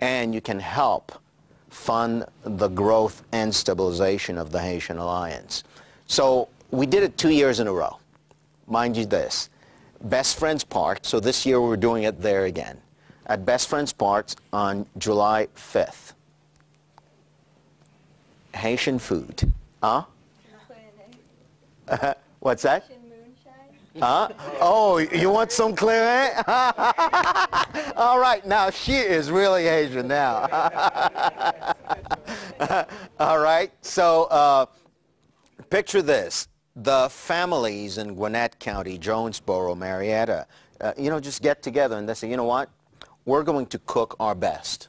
And you can help fund the growth and stabilization of the Haitian Alliance. So we did it 2 years in a row. Mind you this, Best Friends Park, so this year we're doing it there again, at Best Friends Park on July 5th. Haitian food, huh? What's that? Haitian moonshine. Huh? Oh, you want some clairin? All right, now she is really Haitian now. All right, so picture this. The families in Gwinnett County, Jonesboro, Marietta, you know, just get together and they say, you know what? We're going to cook our best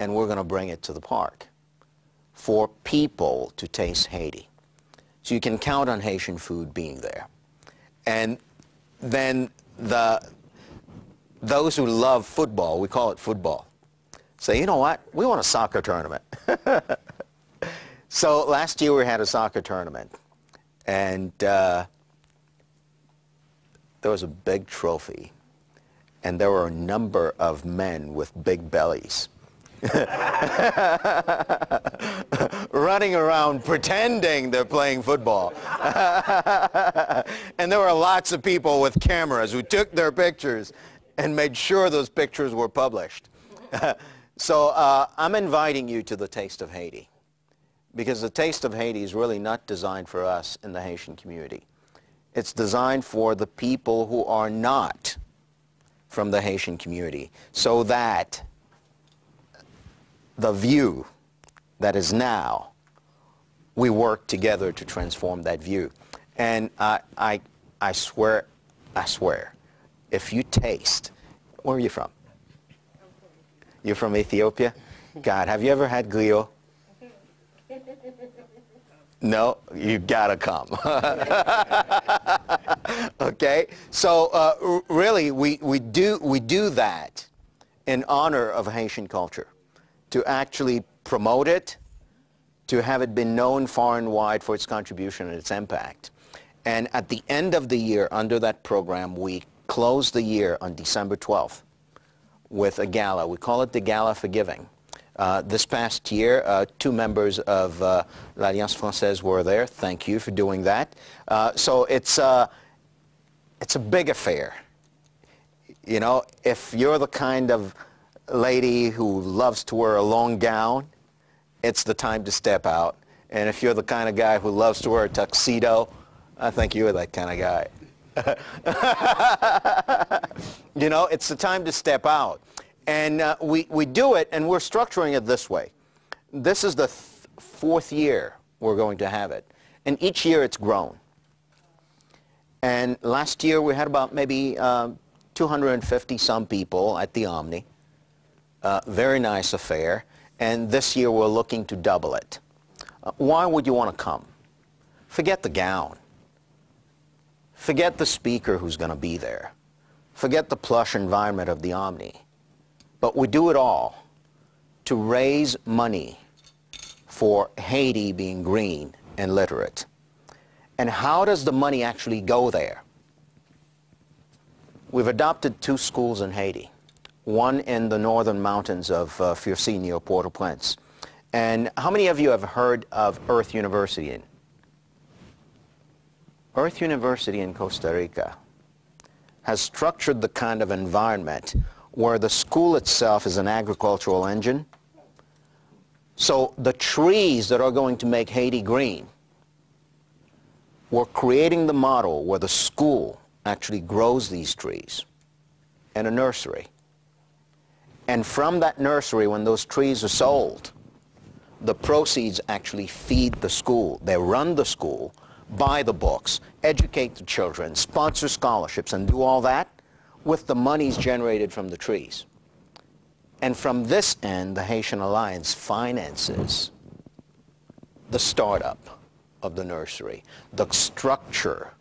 and we're going to bring it to the park for people to taste Haiti. So you can count on Haitian food being there. And then those who love football, we call it football, say, you know what, we want a soccer tournament. So last year we had a soccer tournament and there was a big trophy and there were a number of men with big bellies. Running around pretending they're playing football. And there were lots of people with cameras who took their pictures and made sure those pictures were published. So I'm inviting you to the Taste of Haiti because the Taste of Haiti is really not designed for us in the Haitian community. It's designed for the people who are not from the Haitian community so that the view that is now, we work together to transform that view. And I swear, if you taste, where are you from? You're from Ethiopia? God, have you ever had griot? No, you gotta come. Okay, so really, we do that in honor of Haitian culture, to actually promote it, to have it been known far and wide for its contribution and its impact. And at the end of the year, under that program, we close the year on December 12th with a gala. We call it the Gala for Giving. This past year, 2 members of L'Alliance Française were there. Thank you for doing that. So it's a big affair. You know, if you're the kind of lady who loves to wear a long gown, it's the time to step out. And if you're the kind of guy who loves to wear a tuxedo, I think you're that kind of guy. You know, it's the time to step out. And we do it, and we're structuring it this way. This is the fourth year we're going to have it. And each year it's grown. And last year we had about maybe 250-some people at the Omni. Very nice affair, and this year we're looking to double it. Why would you want to come? Forget the gown. Forget the speaker who's going to be there. Forget the plush environment of the Omni. But we do it all to raise money for Haiti being green and literate. And how does the money actually go there? We've adopted two schools in Haiti, one in the northern mountains of Fierci near Port-au-Prince. And how many of you have heard of Earth University? Earth University in Costa Rica has structured the kind of environment where the school itself is an agricultural engine. So the trees that are going to make Haiti green, we're creating the model where the school actually grows these trees in a nursery. And from that nursery, when those trees are sold, the proceeds actually feed the school. They run the school, buy the books, educate the children, sponsor scholarships, and do all that with the monies generated from the trees. And from this end, the Haitian Alliance finances the startup of the nursery, the structure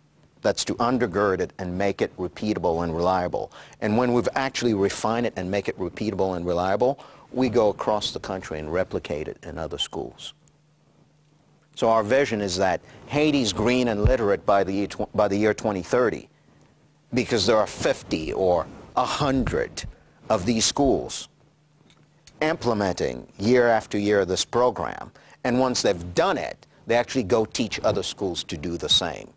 that's to undergird it and make it repeatable and reliable. And when we've actually refined it and make it repeatable and reliable, we go across the country and replicate it in other schools. So our vision is that Haiti's green and literate by the year 2030, because there are 50 or 100 of these schools implementing year after year this program. And once they've done it, they actually go teach other schools to do the same.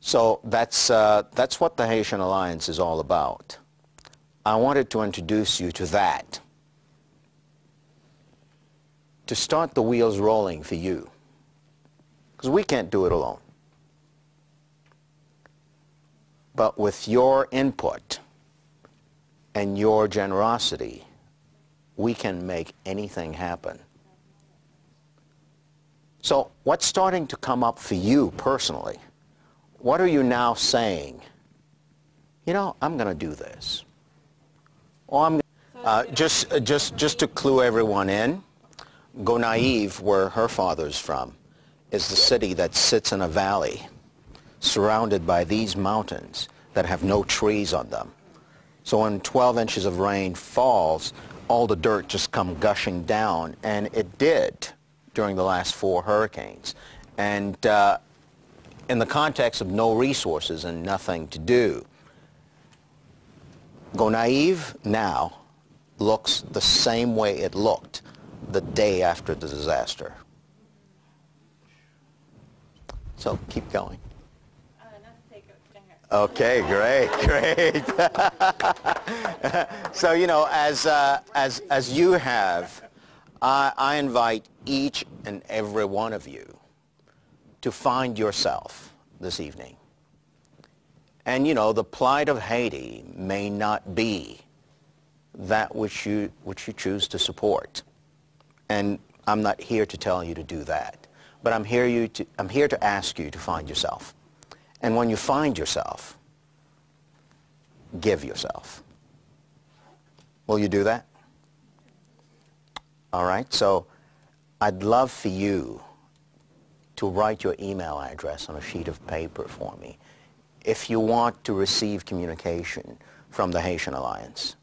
So that's what the Haitian Alliance is all about. I wanted to introduce you to that, to start the wheels rolling for you, because we can't do it alone. But with your input and your generosity, we can make anything happen. So what's starting to come up for you personally? What are you now saying? You know, I'm going to do this. Or I'm just to clue everyone in, Gonaïves, where her father's from, is the city that sits in a valley surrounded by these mountains that have no trees on them. So when 12 inches of rain falls, all the dirt just comes gushing down, and it did during the last 4 hurricanes. And in the context of no resources and nothing to do, Gonaïves now looks the same way it looked the day after the disaster. So keep going. Okay, great, great. So, you know, as you have, I invite each and every one of you to find yourself this evening. And, you know, the plight of Haiti may not be that which you choose to support. And I'm not here to tell you to do that, but I'm here to ask you to find yourself. And when you find yourself, give yourself. Will you do that? All right, so I'd love for you to write your email address on a sheet of paper for me if you want to receive communication from the Haitian Alliance.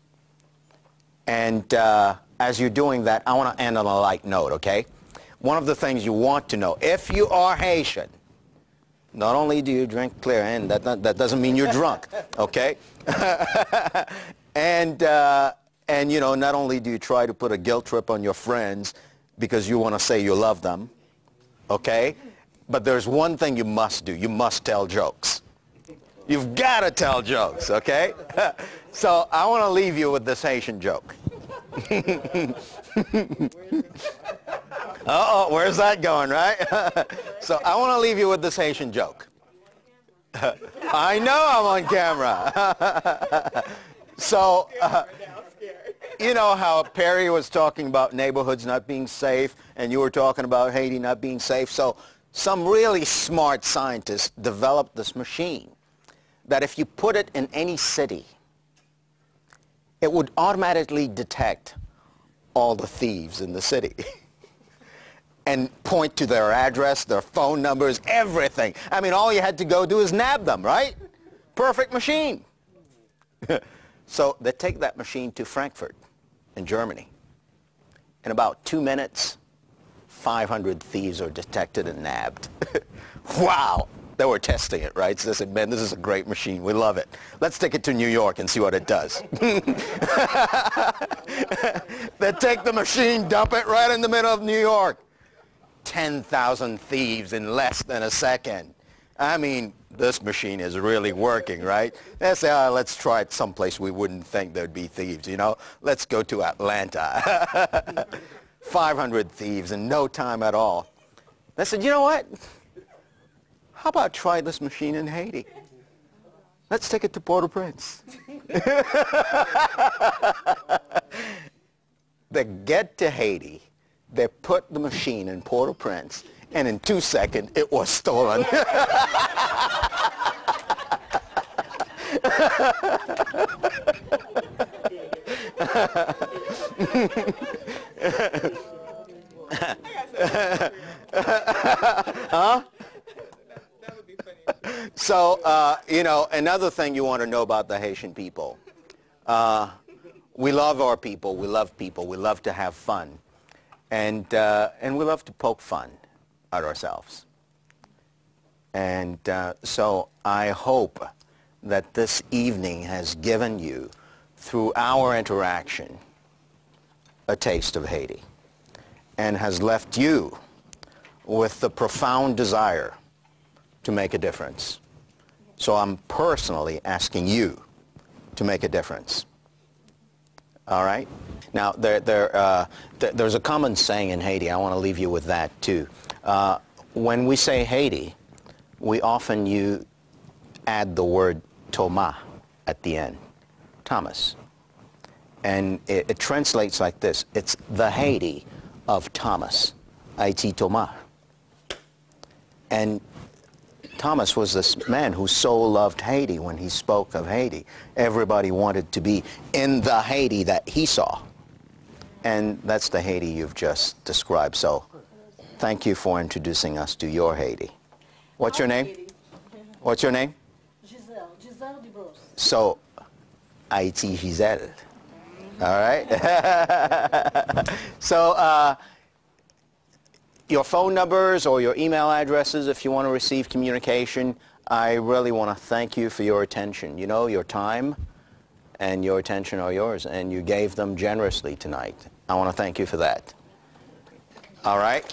And as you're doing that, I want to end on a light note, okay? One of the things you want to know, if you are Haitian, not only do you drink clairin, that doesn't mean you're drunk, okay? And, you know, not only do you try to put a guilt trip on your friends because you want to say you love them, okay? But there's one thing you must do. You must tell jokes. You've got to tell jokes, okay? So I want to leave you with this Haitian joke. Uh-oh, where's that going, right? So I want to leave you with this Haitian joke. I know I'm on camera. So, you know how Perry was talking about neighborhoods not being safe, and you were talking about Haiti not being safe. So some really smart scientists developed this machine that if you put it in any city, it would automatically detect all the thieves in the city and point to their address, their phone numbers, everything. I mean, all you had to go do is nab them, right? Perfect machine. So they take that machine to Frankfurt in Germany. In about 2 minutes, 500 thieves are detected and nabbed. Wow! They were testing it, right? So they said, man, this is a great machine. We love it. Let's take it to New York and see what it does. They take the machine, dump it right in the middle of New York. 10,000 thieves in less than a second. I mean, this machine is really working, right? They say, oh, let's try it someplace we wouldn't think there'd be thieves, you know? Let's go to Atlanta. 500 thieves in no time at all. They said, you know what? How about try this machine in Haiti? Let's take it to Port-au-Prince. They get to Haiti, they put the machine in Port-au-Prince, and in 2 seconds, it was stolen. Huh? So, you know, another thing you want to know about the Haitian people. We love our people. We love people. We love to have fun. And we love to poke fun at ourselves. And so I hope that this evening has given you, through our interaction, a taste of Haiti, and has left you with the profound desire to make a difference. So I'm personally asking you to make a difference. All right? Now, there's a common saying in Haiti. I want to leave you with that, too. When we say Haiti, we often add the word Thomas at the end, Thomas. And it translates like this. It's the Haiti of Thomas, Ayiti Thomas. And Thomas was this man who so loved Haiti. When he spoke of Haiti, everybody wanted to be in the Haiti that he saw. And that's the Haiti you've just described. So thank you for introducing us to your Haiti. What's your name? What's your name? Giselle. Giselle de Brosse. So, Haiti Giselle. All right? So, your phone numbers or your email addresses if you want to receive communication. I really want to thank you for your attention. You know, your time and your attention are yours, and you gave them generously tonight. I want to thank you for that. All right?